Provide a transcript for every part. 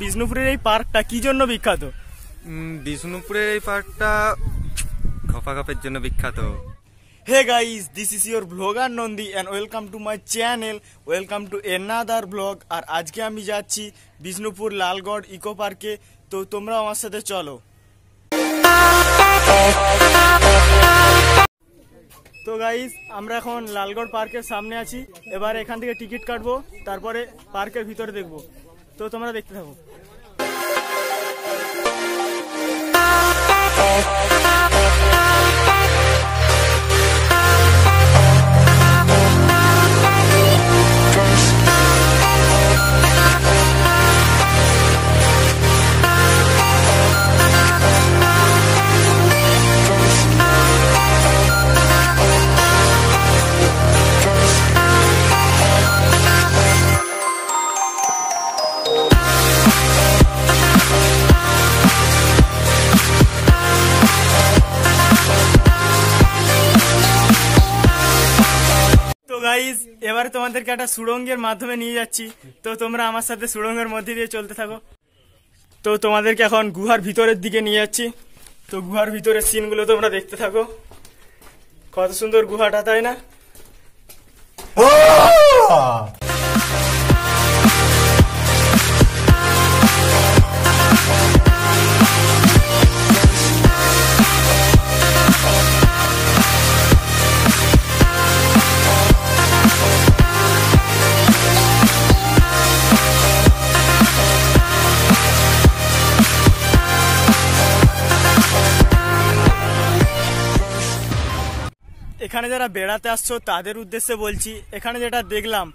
বিষ্ণুপুরের এই পার্কটা কি জন্য বিখ্যাত? বিষ্ণুপুরের এই পার্কটা খপাখপের জন্য বিখ্যাত। Hey guys, this is your blogger Nandi and welcome to my channel, welcome to another blog. আর আজকে আমি যাচ্ছি বিষ্ণুপুর লালগড় ইকো পার্কে, তো তোমরা আমার সাথে চলো। তো গাইস, আমরা এখন লালগড় পার্কের সামনে আছি, এবার এখান থেকে টিকিট কাটবো, তারপরে পার্কের ভিতরে দেখবো, তো তোমরা দেখতে থাকো। এবারে তোমাদেরকে একটা সুড়ঙ্গের মাধ্যমে নিয়ে যাচ্ছি, তো তোমরা আমার সাথে সুড়ঙ্গের মধ্যে দিয়ে চলতে থাকো। তো তোমাদেরকে এখন গুহার ভিতরের দিকে নিয়ে যাচ্ছি, তো গুহার ভিতরের সিনগুলো তোমরা দেখতে থাকো। কত সুন্দর গুহাটা, তাই না? এখানে যারা বেড়াতে আসছো তাদের উদ্দেশ্যে বলছি, এখানে যেটা দেখলাম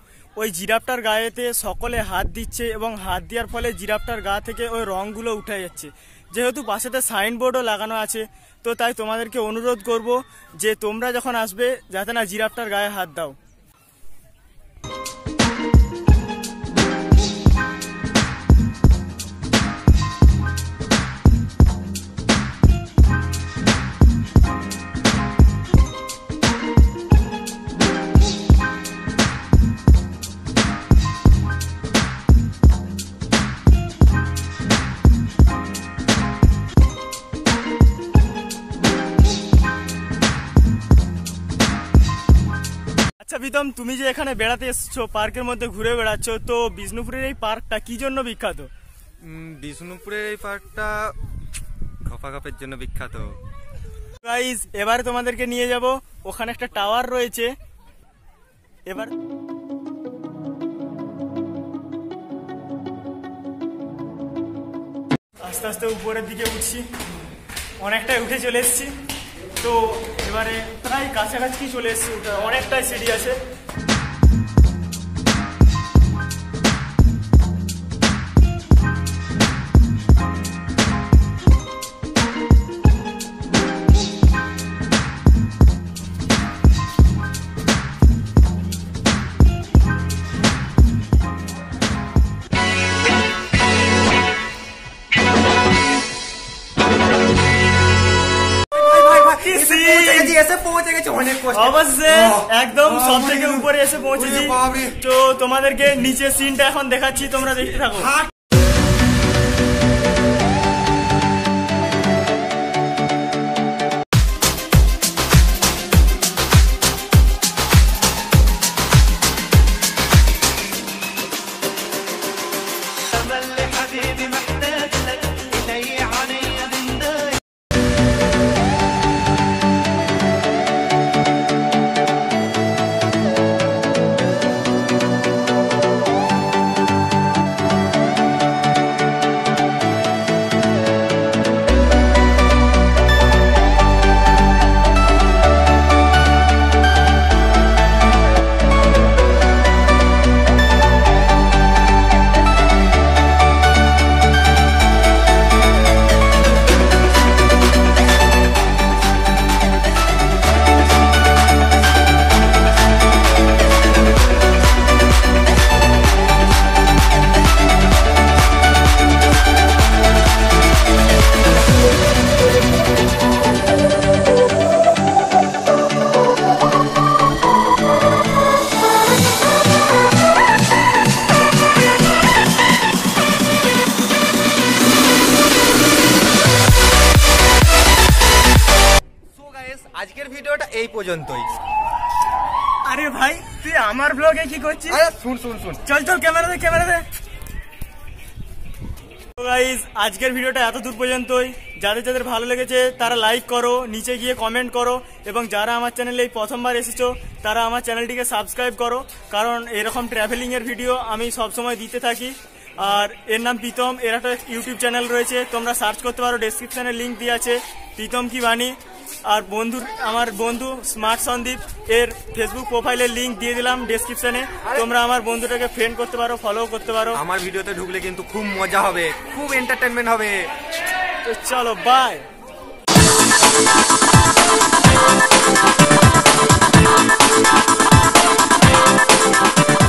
ওই জিরাপটার গায়েতে সকলে হাত দিচ্ছে এবং হাত দেওয়ার ফলে জিরাপটার গা থেকে ওই রঙগুলো উঠে যাচ্ছে। যেহেতু পাশেতে সাইনবোর্ডও লাগানো আছে, তো তাই তোমাদেরকে অনুরোধ করব যে তোমরা যখন আসবে যাতে না জিরাপটার গায়ে হাত দাও। প্রীতম, তুমি যে এখানে বেড়াতে এসছো, পার্কের মধ্যে ঘুরে বেড়াচ্ছ, তো বিষ্ণুপুরের এই পার্কটা কি জন্য বিখ্যাত? বিষ্ণুপুরের এই পার্কটা খপাখপের জন্য বিখ্যাত। গাইস, এবারে তোমাদেরকে নিয়ে যাব, ওখানে একটা টাওয়ার রয়েছে। এবার আস্তে আস্তে উপরের দিকে উঠছি, অনেকটাই উঠে চলে এসছি, তো এবারে প্রায় কাছাকাছি চলে এসেছি, অনেকটাই সিঁড়ি আছে। একদম সব থেকে উপরে এসে পৌঁছেছি, তো তোমাদেরকে নিচে সিনটা এখন দেখাচ্ছি, তোমরা দেখতে থাকো। এই পর্যন্তই। আরে ভাই তুই আমার ব্লগে কি করছিস? শুন শুন শুন, চল চল ক্যামেরা দে ক্যামেরা দে। তো গাইস আজকের ভিডিওটা এত দূর পর্যন্তই। যাদের যাদের ভালো লেগেছে তারা লাইক করো, নিচে গিয়ে কমেন্ট করো, এবং যারা আমার চ্যানেলে এই প্রথমবার এসেছো তারা আমার চ্যানেলটিকে সাবস্ক্রাইব করো, কারণ এরকম ট্রাভেলিংয়ের ভিডিও আমি সবসময় দিতে থাকি। আর এর নাম প্রীতম, এর একটা ইউটিউব চ্যানেল রয়েছে, তোমরা সার্চ করতে পারো, ডেসক্রিপশানে লিঙ্ক দিয়ে আছে, প্রীতম কি বাণী। আর বন্ধু আমার বন্ধু স্মার্ট সন্দীপ, এর ফেসবুক প্রোফাইলের লিঙ্ক দিয়ে দিলাম ডেসক্রিপশনে, তোমরা আমার বন্ধুটাকে ফ্রেন্ড করতে পারো, ফলো করতে পারো। আমার ভিডিওতে ঢুকলে কিন্তু খুব মজা হবে, খুব এন্টারটেনমেন্ট হবে। তো চলো বাই।